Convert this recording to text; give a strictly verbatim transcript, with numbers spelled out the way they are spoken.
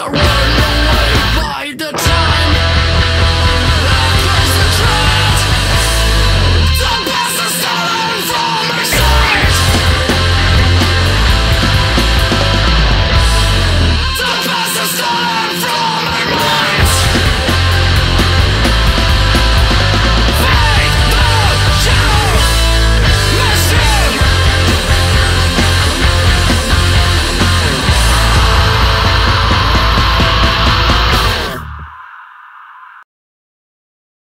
surrender.